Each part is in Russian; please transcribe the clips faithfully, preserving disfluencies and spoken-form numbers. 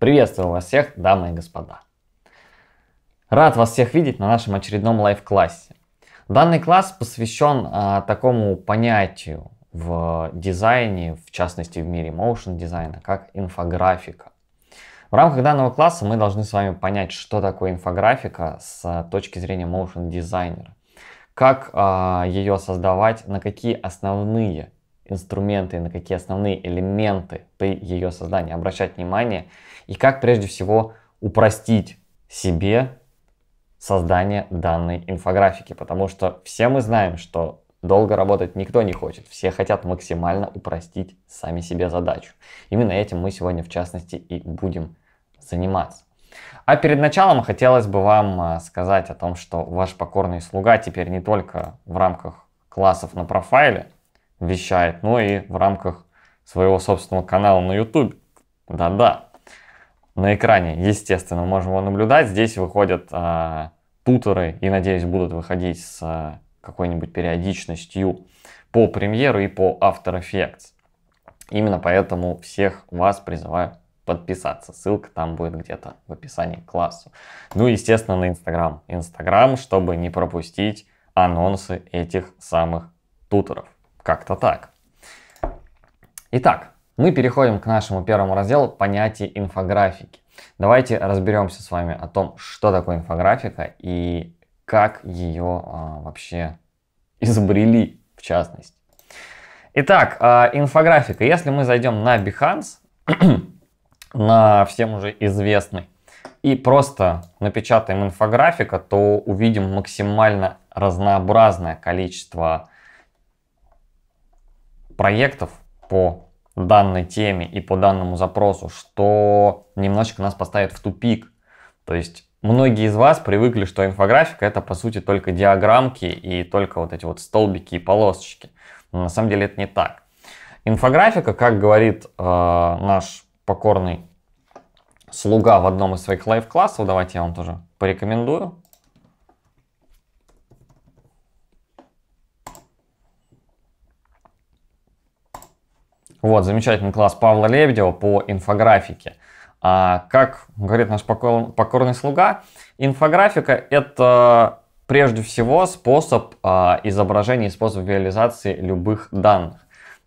Приветствую вас всех, дамы и господа. Рад вас всех видеть на нашем очередном лайв-классе. Данный класс посвящен а, такому понятию в дизайне, в частности в мире motion дизайна, как инфографика. В рамках данного класса мы должны с вами понять, что такое инфографика с точки зрения motion дизайнера, как а, ее создавать, на какие основные инструменты, на какие основные элементы при ее создании обращать внимание и как прежде всего упростить себе создание данной инфографики, потому что все мы знаем, что долго работать никто не хочет, все хотят максимально упростить сами себе задачу. Именно этим мы сегодня в частности и будем заниматься. А перед началом хотелось бы вам сказать о том, что ваш покорный слуга теперь не только в рамках классов на профайле вещает, но и в рамках своего собственного канала на YouTube. Да-да, на экране, естественно, можем его наблюдать. Здесь выходят а, туторы и, надеюсь, будут выходить с а, какой-нибудь периодичностью по премьеру и по After Effects. Именно поэтому всех вас призываю подписаться. Ссылка там будет где-то в описании к классу. Ну и, естественно, на Инстаграм. Инстаграм, чтобы не пропустить анонсы этих самых туторов. Как-то так. Итак, мы переходим к нашему первому разделу — понятие инфографики. Давайте разберемся с вами о том, что такое инфографика и как ее а, вообще изобрели, в частности. Итак, а, инфографика. Если мы зайдем на Behance, на всем уже известный, и просто напечатаем инфографика, то увидим максимально разнообразное количество проектов по данной теме и по данному запросу, что немножечко нас поставит в тупик. То есть многие из вас привыкли, что инфографика — это по сути только диаграммки и только вот эти вот столбики и полосочки. Но на самом деле это не так. Инфографика, как говорит э, наш покорный слуга в одном из своих лайв-классов, давайте я вам тоже порекомендую. Вот, замечательный класс Павла Лебедева по инфографике. А, как говорит наш покор, покорный слуга, инфографика — это прежде всего способ а, изображения и способ реализации любых данных.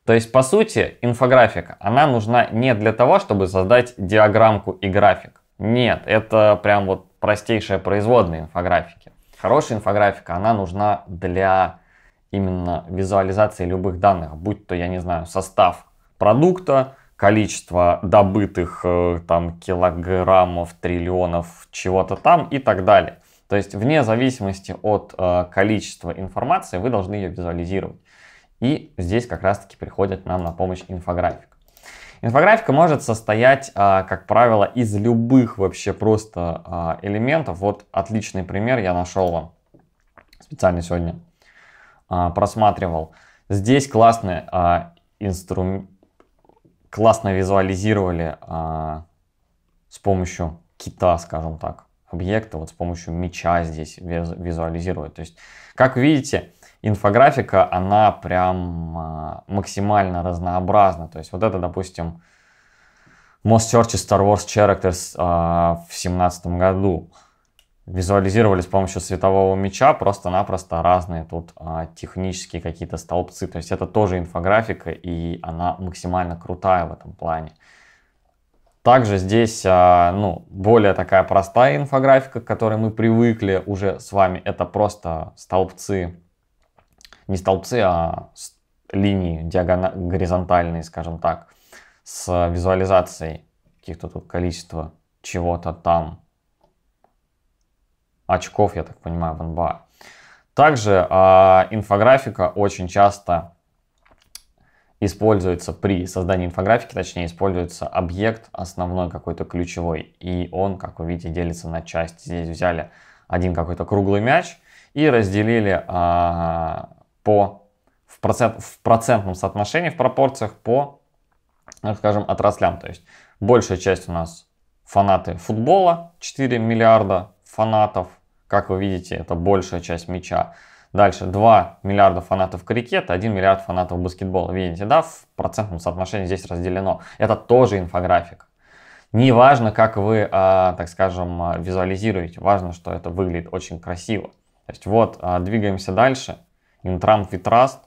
То есть, по сути, инфографика, она нужна не для того, чтобы создать диаграммку и график. Нет, это прям вот простейшая производная инфографики. Хорошая инфографика, она нужна для именно визуализации любых данных, будь то, я не знаю, состав продукта, количество добытых там килограммов, триллионов, чего-то там и так далее. То есть вне зависимости от э, количества информации вы должны ее визуализировать. И здесь как раз-таки приходит нам на помощь инфографика. Инфографика может состоять, э, как правило, из любых вообще просто э, элементов. Вот отличный пример я нашел вам специально сегодня, э, просматривал. Здесь классный э, инструмент. Классно визуализировали а, с помощью кита, скажем так, объекта, вот с помощью меча здесь визуализировать. То есть, как видите, инфографика, она прям а, максимально разнообразна. То есть, вот это, допустим, Most Search Star Wars Characters а, в семнадцатом году. Визуализировали с помощью светового меча просто-напросто разные тут а, технические какие-то столбцы. То есть это тоже инфографика, и она максимально крутая в этом плане. Также здесь а, ну, более такая простая инфографика, к которой мы привыкли уже с вами. Это просто столбцы, не столбцы, а линии диагональные, горизонтальные, скажем так, с визуализацией каких-то тут количества чего-то там. Очков, я так понимаю, в эн бэ а. Также э, инфографика очень часто используется при создании инфографики, точнее используется объект основной какой-то ключевой, и он, как вы видите, делится на части. Здесь взяли один какой-то круглый мяч и разделили э, по, в, процент, в процентном соотношении, в пропорциях по, так скажем, отраслям. То есть большая часть у нас фанаты футбола, четыре миллиарда фанатов, как вы видите, это большая часть мяча. Дальше два миллиарда фанатов крикета, один миллиард фанатов баскетбола. Видите, да, в процентном соотношении здесь разделено. Это тоже инфографика. Не важно, как вы, так скажем, визуализируете, важно, что это выглядит очень красиво. То есть вот, двигаемся дальше. In Trump we trust.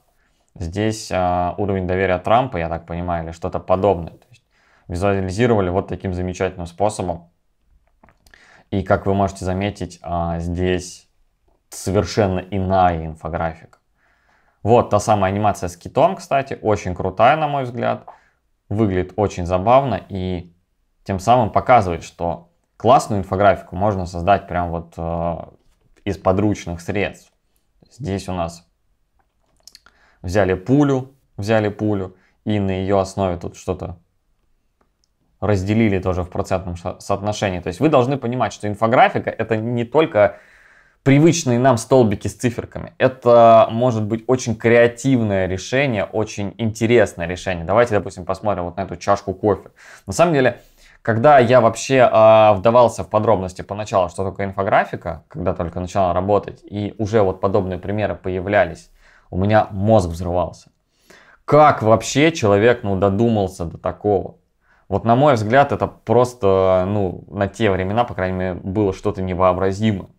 Здесь уровень доверия Трампа, я так понимаю, или что-то подобное. То есть визуализировали вот таким замечательным способом. И как вы можете заметить, здесь совершенно иная инфографика. Вот та самая анимация с китом, кстати, очень крутая, на мой взгляд. Выглядит очень забавно и... тем самым показывает, что классную инфографику можно создать прям вот э, из подручных средств. Здесь у нас взяли пулю, взяли пулю и на ее основе тут что-то разделили тоже в процентном соотношении. То есть вы должны понимать, что инфографика — это не только привычные нам столбики с циферками. Это может быть очень креативное решение, очень интересное решение. Давайте, допустим, посмотрим вот на эту чашку кофе. На самом деле... Когда я вообще э, вдавался в подробности поначалу, что такое инфографика, когда только начала работать, и уже вот подобные примеры появлялись, у меня мозг взрывался. Как вообще человек, ну, додумался до такого? Вот, на мой взгляд, это просто, ну, на те времена, по крайней мере, было что-то невообразимое.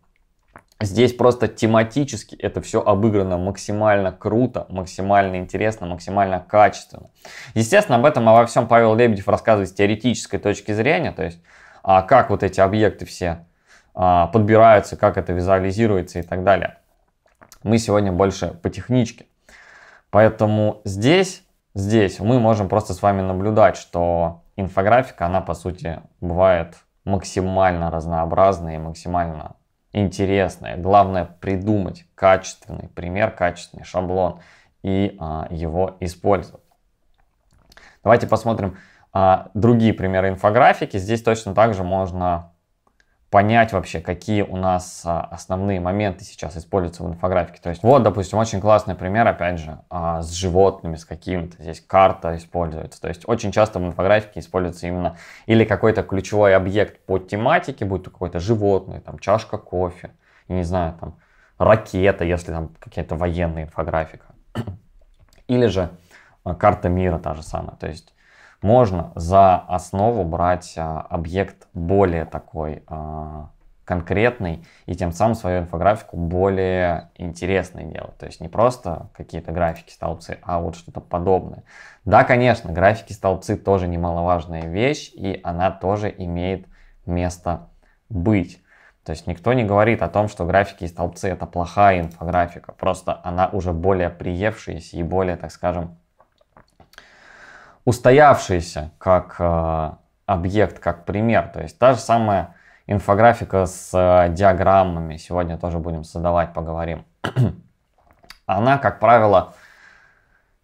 Здесь просто тематически это все обыграно максимально круто, максимально интересно, максимально качественно. Естественно, об этом, обо всем Павел Лебедев рассказывает с теоретической точки зрения, то есть как вот эти объекты все подбираются, как это визуализируется и так далее. Мы сегодня больше по техничке. Поэтому здесь, здесь мы можем просто с вами наблюдать, что инфографика, она по сути бывает максимально разнообразной и максимально... интересное. Главное придумать качественный пример, качественный шаблон и а, его использовать. Давайте посмотрим а, другие примеры инфографики. Здесь точно также можно понять вообще, какие у нас а, основные моменты сейчас используются в инфографике. То есть вот, допустим, очень классный пример, опять же, а, с животными, с каким-то. Здесь карта используется. То есть очень часто в инфографике используется именно или какой-то ключевой объект по тематике, будь то какое-то животное, там, чашка кофе, не знаю, там, ракета, если там какая-то военная инфографика. Или же а, карта мира та же самая. То есть можно за основу брать а, объект более такой а, конкретный и тем самым свою инфографику более интересной делать. То есть не просто какие-то графики-столбцы, а вот что-то подобное. Да, конечно, графики-столбцы тоже немаловажная вещь, и она тоже имеет место быть. То есть никто не говорит о том, что графики и столбцы — это плохая инфографика. Просто она уже более приевшаяся и более, так скажем, устоявшийся как э, объект, как пример. То есть та же самая инфографика с э, диаграммами. Сегодня тоже будем создавать, поговорим. Она, как правило,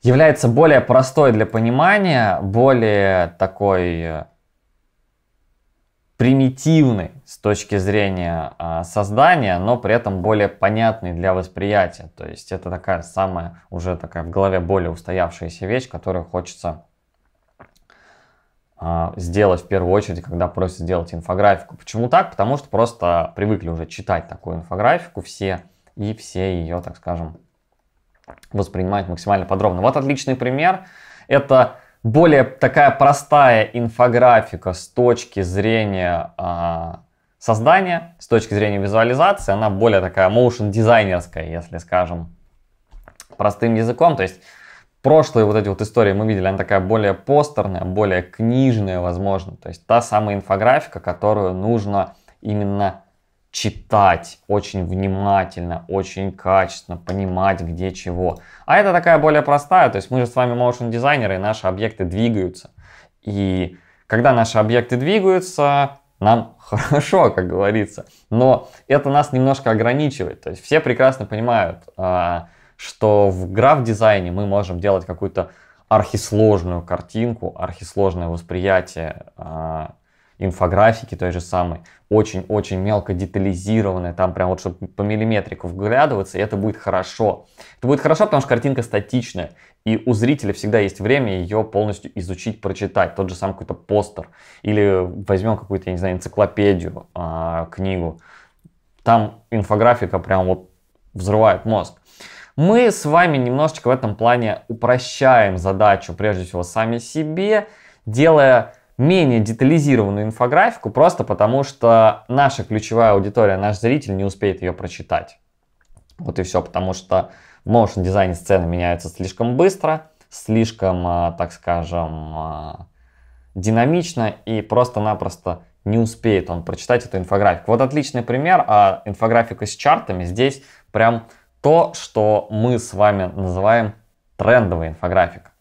является более простой для понимания, более такой примитивной с точки зрения э, создания, но при этом более понятной для восприятия. То есть это такая самая, уже такая в голове более устоявшаяся вещь, которую хочется... сделать в первую очередь, когда просят сделать инфографику. Почему так? Потому что просто привыкли уже читать такую инфографику все, и все ее, так скажем, воспринимают максимально подробно. Вот отличный пример. Это более такая простая инфографика с точки зрения э, создания, с точки зрения визуализации. Она более такая моушн-дизайнерская, если скажем простым языком. То есть прошлые вот эти вот истории мы видели, она такая более постерная, более книжная, возможно. То есть та самая инфографика, которую нужно именно читать очень внимательно, очень качественно, понимать, где чего. А это такая более простая, то есть мы же с вами моушн-дизайнеры, и наши объекты двигаются. И когда наши объекты двигаются, нам хорошо, как говорится. Но это нас немножко ограничивает. То есть все прекрасно понимают, что в граф-дизайне мы можем делать какую-то архисложную картинку, архисложное восприятие э, инфографики той же самой, очень-очень мелко детализированное, там прям вот чтобы по миллиметрику вглядываться, и это будет хорошо. Это будет хорошо, потому что картинка статичная, и у зрителя всегда есть время ее полностью изучить, прочитать, тот же самый какой-то постер, или возьмем какую-то, я не знаю, энциклопедию, э, книгу, там инфографика прям вот взрывает мозг. Мы с вами немножечко в этом плане упрощаем задачу, прежде всего, сами себе, делая менее детализированную инфографику, просто потому что наша ключевая аудитория, наш зритель не успеет ее прочитать. Вот и все, потому что в моушн-дизайне сцены меняются слишком быстро, слишком, так скажем, динамично, и просто-напросто не успеет он прочитать эту инфографику. Вот отличный пример, а инфографика с чартами. Здесь прям то, что мы с вами называем трендовая инфографика.